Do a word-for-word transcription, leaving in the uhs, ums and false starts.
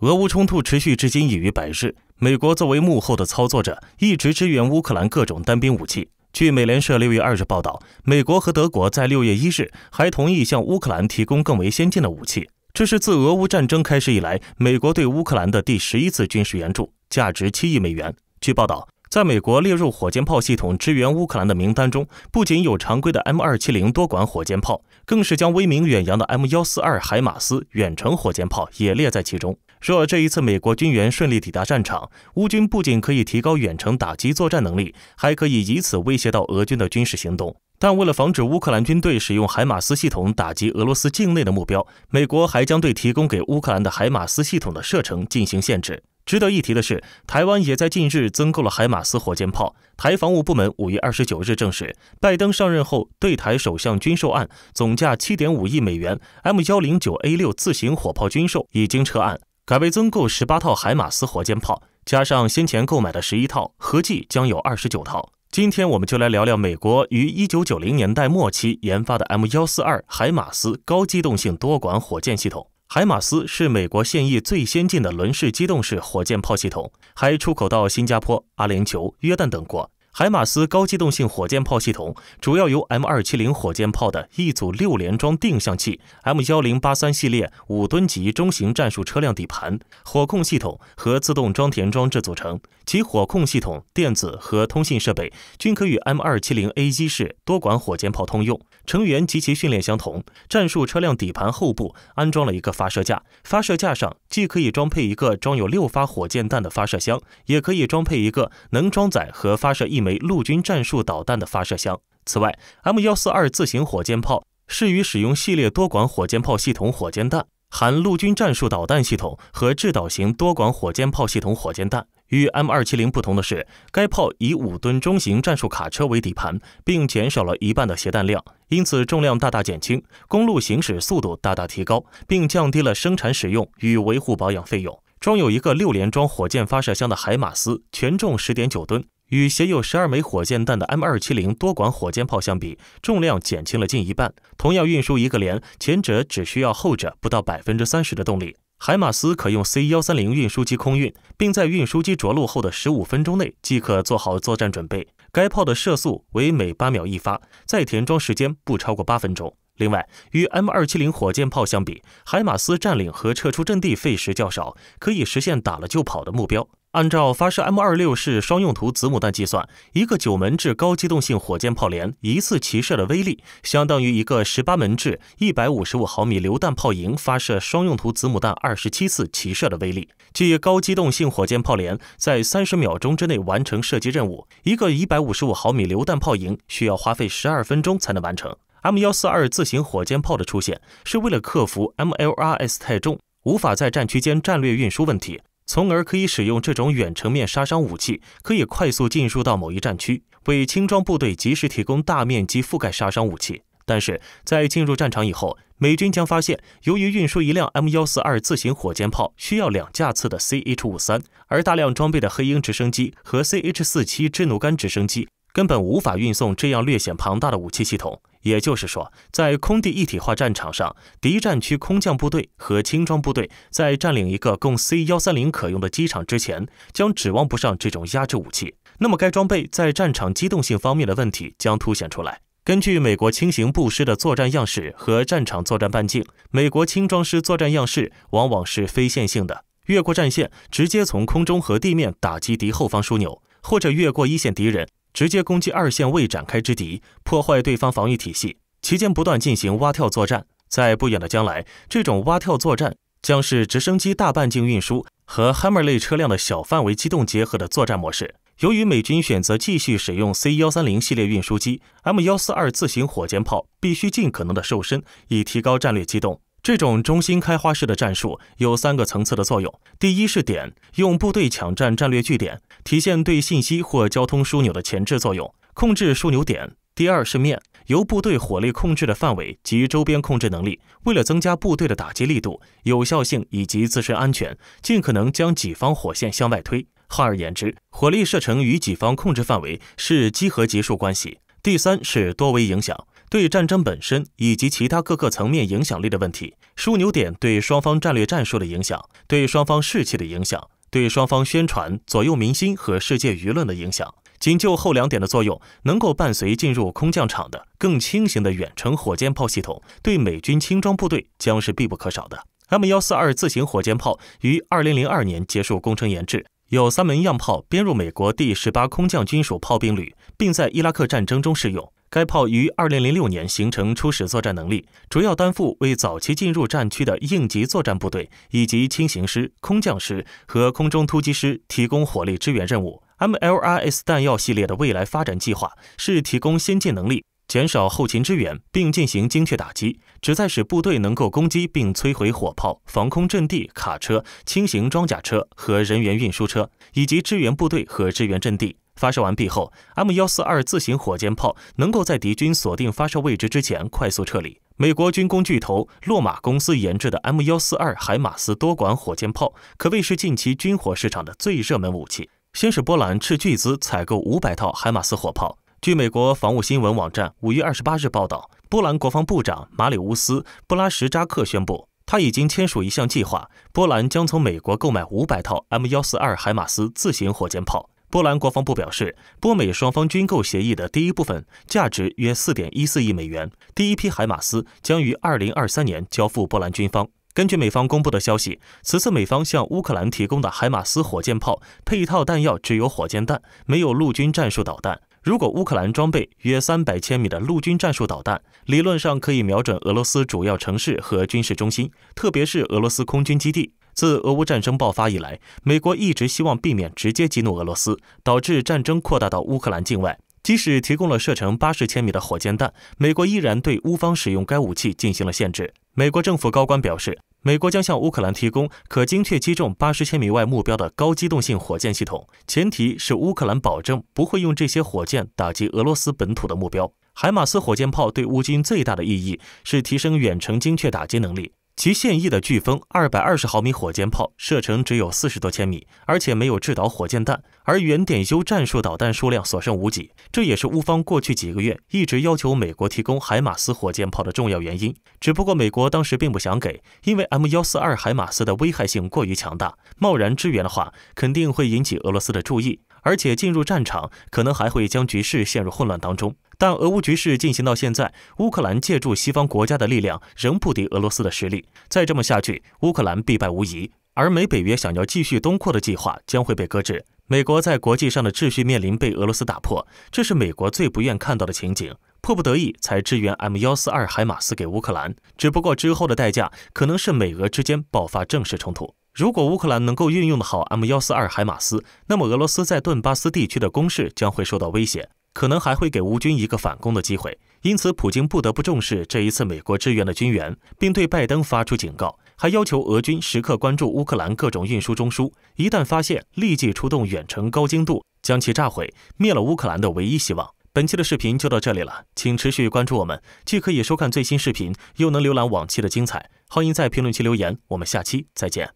俄乌冲突持续至今已逾百日，美国作为幕后的操作者，一直支援乌克兰各种单兵武器。 据美联社六月二日报道，美国和德国在六月一日还同意向乌克兰提供更为先进的武器。这是自俄乌战争开始以来，美国对乌克兰的第十一次军事援助，价值七亿美元。据报道，在美国列入火箭炮系统支援乌克兰的名单中，不仅有常规的 M 二七零多管火箭炮，更是将威名远扬的 M 一四二海马斯远程火箭炮也列在其中。 若这一次美国军援顺利抵达战场，乌军不仅可以提高远程打击作战能力，还可以以此威胁到俄军的军事行动。但为了防止乌克兰军队使用海马斯系统打击俄罗斯境内的目标，美国还将对提供给乌克兰的海马斯系统的射程进行限制。值得一提的是，台湾也在近日增购了海马斯火箭炮。台防务部门五月二十九日证实，拜登上任后对台首项军售案总价 七点五亿美元 M 一零九 A 六 自行火炮军售已经撤案。 改为增购十八套海马斯火箭炮，加上先前购买的十一套，合计将有二十九套。今天我们就来聊聊美国于一九九零年代末期研发的 M 一四二海马斯高机动性多管火箭系统。海马斯是美国现役最先进的轮式机动式火箭炮系统，还出口到新加坡、阿联酋、约旦等国。海马斯高机动性火箭炮系统主要由 M 二七零火箭炮的一组六联装定向器、M 一零八三系列五吨级中型战术车辆底盘、火控系统和自动装填装置组成，其火控系统、电子和通信设备均可与 M 二七零 A 一 式多管火箭炮通用，成员及其训练相同。战术车辆底盘后部安装了一个发射架，发射架上既可以装配一个装有六发火箭弹的发射箱，也可以装配一个能装载和发射一 一枚陆军战术导弹的发射箱。此外 ，M 一四二自行火箭炮适于使用系列多管火箭炮系统火箭弹，含陆军战术导弹系统和制导型多管火箭炮系统火箭弹。与 M 二七零不同的是，该炮以五吨中型战术卡车为底盘，并减少了一半的携弹量，因此重量大大减轻，公路行驶速度大大提高，并降低了生产使用与维护保养费用。装有一个六联装火箭发射箱的海马斯，全重 十点九吨。 与携有十二枚火箭弹的 M 二七零多管火箭炮相比，重量减轻了近一半。同样运输一个连，前者只需要后者不到 百分之三十 的动力。海马斯可用 C 一三零运输机空运，并在运输机着陆后的十五分钟内即可做好作战准备。该炮的射速为每八秒一发，再填装时间不超过八分钟。 另外，与 M 二七零火箭炮相比，海马斯占领和撤出阵地费时较少，可以实现打了就跑的目标。按照发射 M 二六式双用途子母弹计算，一个九门制高机动性火箭炮连一次齐射的威力，相当于一个十八门制一百五十五毫米榴弹炮营发射双用途子母弹二十七次齐射的威力。即高机动性火箭炮连在三十秒钟之内完成射击任务，一个一百五十五毫米榴弹炮营需要花费十二分钟才能完成。 M 一四二自行火箭炮的出现是为了克服 M L R S 太重，无法在战区间战略运输问题，从而可以使用这种远程面杀伤武器，可以快速进入到某一战区，为轻装部队及时提供大面积覆盖杀伤武器。但是在进入战场以后，美军将发现，由于运输一辆 M 一四二自行火箭炮需要两架次的 C H 五十三，而大量装备的黑鹰直升机和 C H 四七支奴干直升机根本无法运送这样略显庞大的武器系统。 也就是说，在空地一体化战场上，敌战区空降部队和轻装部队在占领一个供 C 一三零可用的机场之前，将指望不上这种压制武器。那么，该装备在战场机动性方面的问题将凸显出来。 根据美国轻型步师的作战样式和战场作战半径，美国轻装师作战样式往往是非线性的，越过战线，直接从空中和地面打击敌后方枢纽，或者越过一线敌人。 直接攻击二线未展开之敌，破坏对方防御体系，期间不断进行蛙跳作战。在不远的将来，这种蛙跳作战将是直升机大半径运输和 Hammer 类车辆的小范围机动结合的作战模式。由于美军选择继续使用 C 一三零系列运输机 ，M 一四二自行火箭炮必须尽可能的瘦身，以提高战略机动。 这种中心开花式的战术有三个层次的作用。第一是点，用部队抢占战略据点，体现对信息或交通枢纽的前置作用，控制枢纽点。第二是面，由部队火力控制的范围及周边控制能力，为了增加部队的打击力度、有效性以及自身安全，尽可能将己方火线向外推。换而言之，火力射程与己方控制范围是基和级数关系。第三是多维影响，对战争本身以及其他各个层面影响力的问题。枢纽点对双方战略战术的影响，对双方士气的影响，对双方宣传、左右民心和世界舆论的影响。仅就后两点的作用，能够伴随进入空降场的更轻型的远程火箭炮系统，对美军轻装部队将是必不可少的。 M 一四二 自行火箭炮于二零零二年结束工程研制，有三门样炮编入美国第十八空降军属炮兵旅，并在伊拉克战争中试用。该炮于二零零六年形成初始作战能力，主要担负为早期进入战区的应急作战部队以及轻型师、空降师和空中突击师提供火力支援任务。M L R S 弹药系列的未来发展计划是提供先进能力， 减少后勤支援，并进行精确打击，旨在使部队能够攻击并摧毁火炮、防空阵地、卡车、轻型装甲车和人员运输车，以及支援部队和支援阵地。发射完毕后 ，M 一四二 自行火箭炮能够在敌军锁定发射位置之前快速撤离。美国军工巨头洛马公司研制的 M 一四二 海马斯多管火箭炮可谓是近期军火市场的最热门武器。先是波兰斥巨资采购五百套海马斯火炮。 据美国防务新闻网站五月二十八日报道，波兰国防部长马里乌斯·布拉什扎克宣布，他已经签署一项计划，波兰将从美国购买五百套 M 一四二 海马斯自行火箭炮。波兰国防部表示，波美双方军购协议的第一部分价值约 四点一四亿美元，第一批海马斯将于二零二三年交付波兰军方。 根据美方公布的消息，此次美方向乌克兰提供的海马斯火箭炮配套弹药只有火箭弹，没有陆军战术导弹。如果乌克兰装备约三百千米的陆军战术导弹，理论上可以瞄准俄罗斯主要城市和军事中心，特别是俄罗斯空军基地。自俄乌战争爆发以来，美国一直希望避免直接激怒俄罗斯，导致战争扩大到乌克兰境外。 即使提供了射程八十千米的火箭弹，美国依然对乌方使用该武器进行了限制。美国政府高官表示，美国将向乌克兰提供可精确击中八十千米外目标的高机动性火箭系统，前提是乌克兰保证不会用这些火箭打击俄罗斯本土的目标。海马斯火箭炮对乌军最大的意义是提升远程精确打击能力。 其现役的飓风二百二十毫米火箭炮射程只有四十多千米，而且没有制导火箭弹，而原点优战术导弹数量所剩无几。这也是乌方过去几个月一直要求美国提供海马斯火箭炮的重要原因。只不过美国当时并不想给，因为 M 一四二 海马斯的危害性过于强大，贸然支援的话肯定会引起俄罗斯的注意，而且进入战场可能还会将局势陷入混乱当中。 但俄乌局势进行到现在，乌克兰借助西方国家的力量，仍不敌俄罗斯的实力。再这么下去，乌克兰必败无疑。而美北约想要继续东扩的计划将会被搁置。美国在国际上的秩序面临被俄罗斯打破，这是美国最不愿看到的情景。迫不得已才支援 M 一四二 海马斯给乌克兰，只不过之后的代价可能是美俄之间爆发正式冲突。 如果乌克兰能够运用的好 M 一四二 海马斯，那么俄罗斯在顿巴斯地区的攻势将会受到威胁，可能还会给乌军一个反攻的机会。因此，普京不得不重视这一次美国支援的军援，并对拜登发出警告，还要求俄军时刻关注乌克兰各种运输中枢，一旦发现，立即出动远程高精度将其炸毁，灭了乌克兰的唯一希望。本期的视频就到这里了，请持续关注我们，既可以收看最新视频，又能浏览往期的精彩。欢迎在评论区留言，我们下期再见。